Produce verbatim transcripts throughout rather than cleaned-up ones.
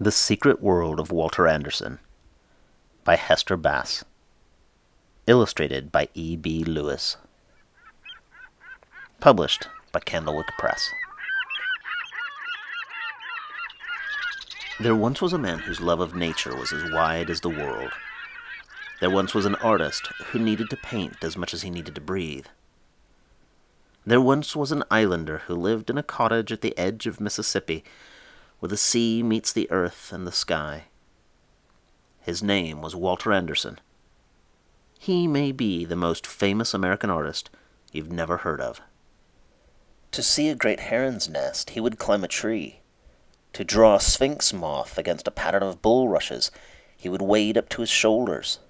The Secret World of Walter Anderson by Hester Bass. Illustrated by E. B. Lewis. Published by Candlewick Press. There once was a man whose love of nature was as wide as the world. There once was an artist who needed to paint as much as he needed to breathe. There once was an islander who lived in a cottage at the edge of Mississippi, where the sea meets the earth and the sky. His name was Walter Anderson. He may be the most famous American artist you've never heard of. To see a great heron's nest, he would climb a tree. To draw a sphinx moth against a pattern of bulrushes, he would wade up to his shoulders.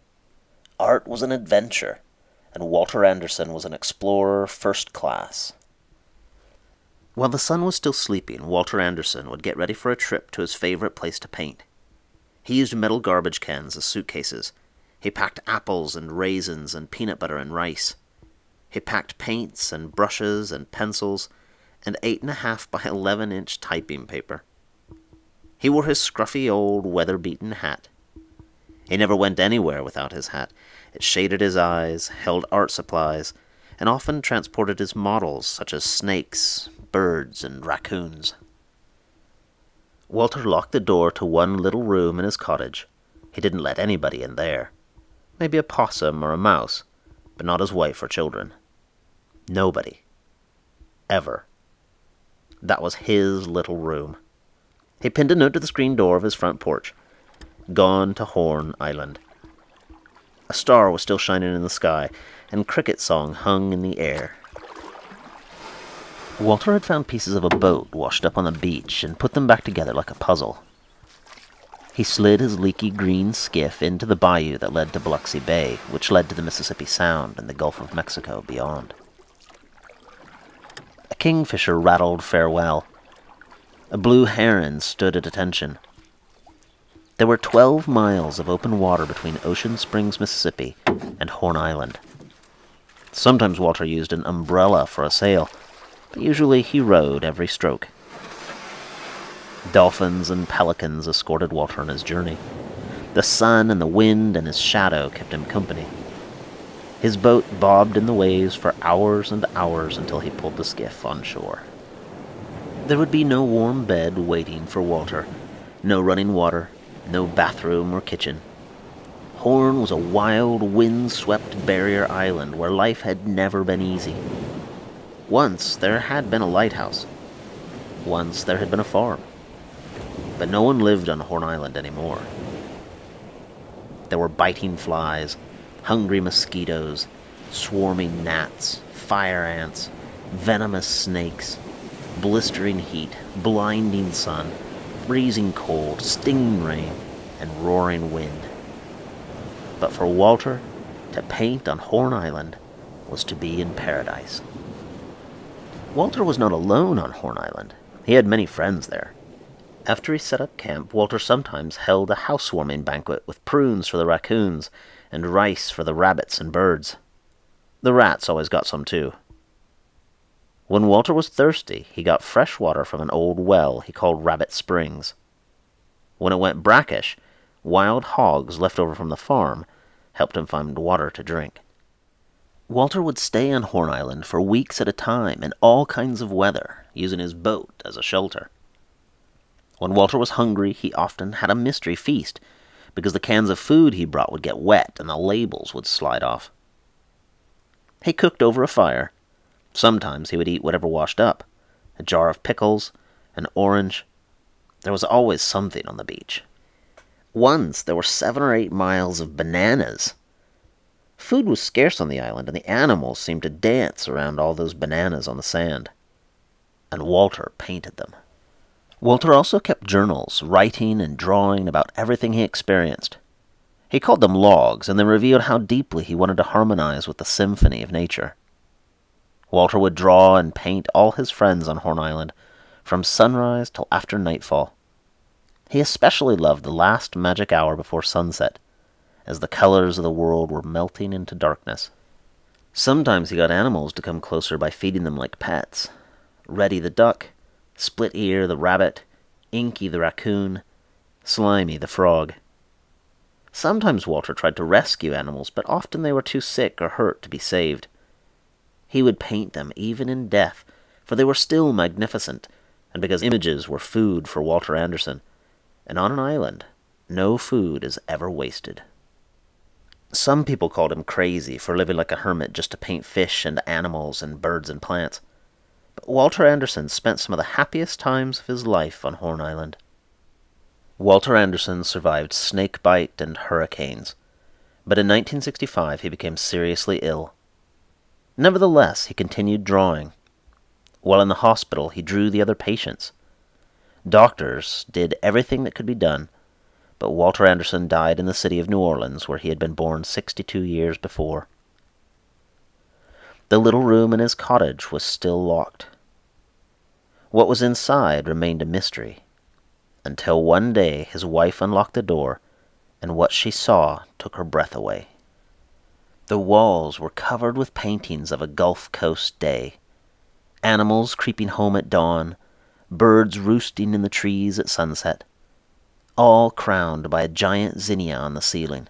Art was an adventure, and Walter Anderson was an explorer first class. While the sun was still sleeping, Walter Anderson would get ready for a trip to his favorite place to paint. He used metal garbage cans as suitcases. He packed apples and raisins and peanut butter and rice. He packed paints and brushes and pencils and eight and a half by eleven inch typing paper. He wore his scruffy old weather-beaten hat. He never went anywhere without his hat. It shaded his eyes, held art supplies, and often transported his models, such as snakes, birds, and raccoons. Walter locked the door to one little room in his cottage. He didn't let anybody in there. Maybe a possum or a mouse, but not his wife or children. Nobody. Ever. That was his little room. He pinned a note to the screen door of his front porch. Gone to Horn Island. A star was still shining in the sky, and cricket song hung in the air. Walter had found pieces of a boat washed up on the beach and put them back together like a puzzle. He slid his leaky green skiff into the bayou that led to Biloxi Bay, which led to the Mississippi Sound and the Gulf of Mexico beyond. A kingfisher rattled farewell. A blue heron stood at attention. There were twelve miles of open water between Ocean Springs, Mississippi, and Horn Island. Sometimes Walter used an umbrella for a sail, but usually he rowed every stroke. Dolphins and pelicans escorted Walter on his journey. The sun and the wind and his shadow kept him company. His boat bobbed in the waves for hours and hours until he pulled the skiff on shore. There would be no warm bed waiting for Walter, no running water, no bathroom or kitchen. Horn was a wild, wind-swept barrier island where life had never been easy. Once there had been a lighthouse. Once there had been a farm. But no one lived on Horn Island anymore. There were biting flies, hungry mosquitoes, swarming gnats, fire ants, venomous snakes, blistering heat, blinding sun, freezing cold, stinging rain, and roaring wind. But for Walter, to paint on Horn Island was to be in paradise. Walter was not alone on Horn Island. He had many friends there. After he set up camp, Walter sometimes held a housewarming banquet with prunes for the raccoons and rice for the rabbits and birds. The rats always got some too. When Walter was thirsty, he got fresh water from an old well he called Rabbit Springs. When it went brackish, wild hogs left over from the farm helped him find water to drink. Walter would stay on Horn Island for weeks at a time in all kinds of weather, using his boat as a shelter. When Walter was hungry, he often had a mystery feast, because the cans of food he brought would get wet and the labels would slide off. He cooked over a fire. Sometimes he would eat whatever washed up, a jar of pickles, an orange. There was always something on the beach. Once there were seven or eight miles of bananas. Food was scarce on the island, and the animals seemed to dance around all those bananas on the sand. And Walter painted them. Walter also kept journals, writing and drawing about everything he experienced. He called them logs, and they revealed how deeply he wanted to harmonize with the symphony of nature. Walter would draw and paint all his friends on Horn Island, from sunrise till after nightfall. He especially loved the last magic hour before sunset, as the colors of the world were melting into darkness. Sometimes he got animals to come closer by feeding them like pets. Reddy the duck, Split Ear the rabbit, Inky the raccoon, Slimy the frog. Sometimes Walter tried to rescue animals, but often they were too sick or hurt to be saved. He would paint them even in death, for they were still magnificent, and because images were food for Walter Anderson. And on an island, no food is ever wasted. Some people called him crazy for living like a hermit just to paint fish and animals and birds and plants. But Walter Anderson spent some of the happiest times of his life on Horn Island. Walter Anderson survived snake bite and hurricanes, but in nineteen sixty-five he became seriously ill. Nevertheless, he continued drawing. While in the hospital, he drew the other patients. Doctors did everything that could be done, but Walter Anderson died in the city of New Orleans, where he had been born sixty-two years before. The little room in his cottage was still locked. What was inside remained a mystery, until one day his wife unlocked the door, and what she saw took her breath away. The walls were covered with paintings of a Gulf Coast day, animals creeping home at dawn, birds roosting in the trees at sunset, all crowned by a giant zinnia on the ceiling.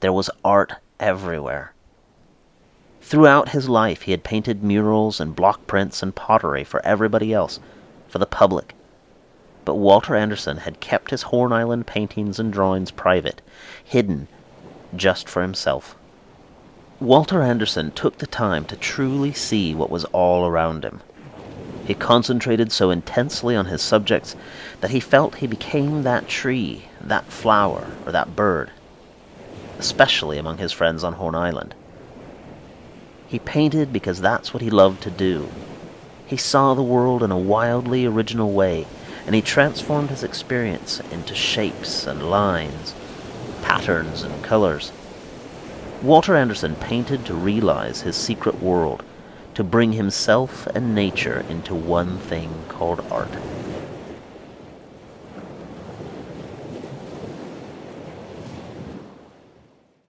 There was art everywhere. Throughout his life he had painted murals and block prints and pottery for everybody else, for the public. But Walter Anderson had kept his Horn Island paintings and drawings private, hidden just for himself. Walter Anderson took the time to truly see what was all around him. He concentrated so intensely on his subjects that he felt he became that tree, that flower, or that bird, especially among his friends on Horn Island. He painted because that's what he loved to do. He saw the world in a wildly original way, and he transformed his experience into shapes and lines, patterns and colors. Walter Anderson painted to realize his secret world, to bring himself and nature into one thing called art.